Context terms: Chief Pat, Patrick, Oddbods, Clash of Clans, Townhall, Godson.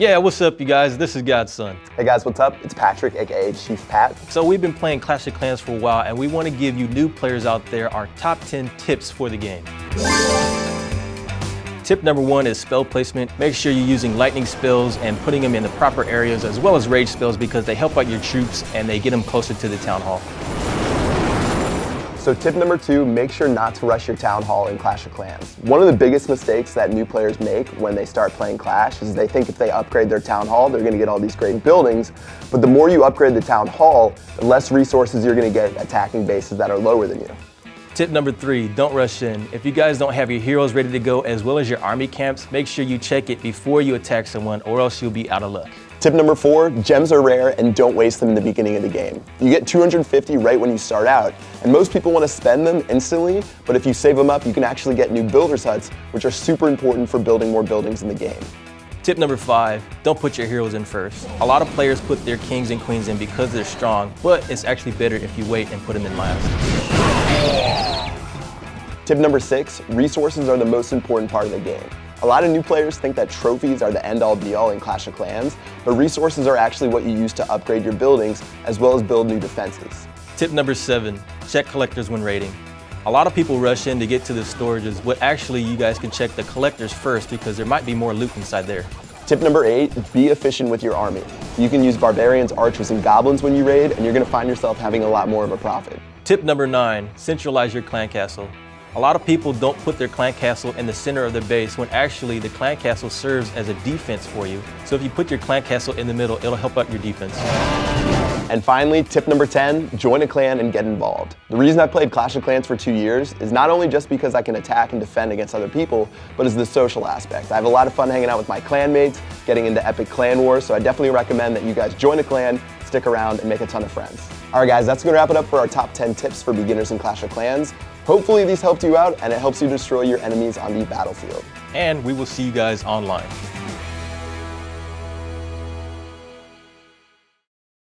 Yeah, what's up, you guys? This is Godson. Hey guys, what's up? It's Patrick, aka Chief Pat. So we've been playing Clash of Clans for a while, and we want to give you new players out there our top 10 tips for the game. Tip number one is spell placement. Make sure you're using lightning spells and putting them in the proper areas, as well as rage spells, because they help out your troops and they get them closer to the town hall. So tip number two, make sure not to rush your town hall in Clash of Clans. One of the biggest mistakes that new players make when they start playing Clash is they think if they upgrade their town hall, they're gonna get all these great buildings, but the more you upgrade the town hall, the less resources you're gonna get attacking bases that are lower than you. Tip number three, don't rush in. If you guys don't have your heroes ready to go, as well as your army camps, make sure you check it before you attack someone, or else you'll be out of luck. Tip number four, gems are rare and don't waste them in the beginning of the game. You get 250 right when you start out, and most people want to spend them instantly, but if you save them up, you can actually get new builder's huts, which are super important for building more buildings in the game. Tip number five, don't put your heroes in first. A lot of players put their kings and queens in because they're strong, but it's actually better if you wait and put them in last. Tip number six, resources are the most important part of the game. A lot of new players think that trophies are the end-all be-all in Clash of Clans, but resources are actually what you use to upgrade your buildings as well as build new defenses. Tip number seven, check collectors when raiding. A lot of people rush in to get to the storages, but actually you guys can check the collectors first because there might be more loot inside there. Tip number eight, be efficient with your army. You can use barbarians, archers, and goblins when you raid, and you're gonna find yourself having a lot more of a profit. Tip number nine, centralize your clan castle. A lot of people don't put their clan castle in the center of their base when actually the clan castle serves as a defense for you. So if you put your clan castle in the middle, it'll help out your defense. And finally, tip number 10, join a clan and get involved. The reason I played Clash of Clans for 2 years is not only just because I can attack and defend against other people, but it's the social aspect. I have a lot of fun hanging out with my clanmates, getting into epic clan wars, so I definitely recommend that you guys join a clan, stick around, and make a ton of friends. All right guys, that's gonna wrap it up for our top 10 tips for beginners in Clash of Clans. Hopefully these helped you out and it helps you destroy your enemies on the battlefield. And we will see you guys online.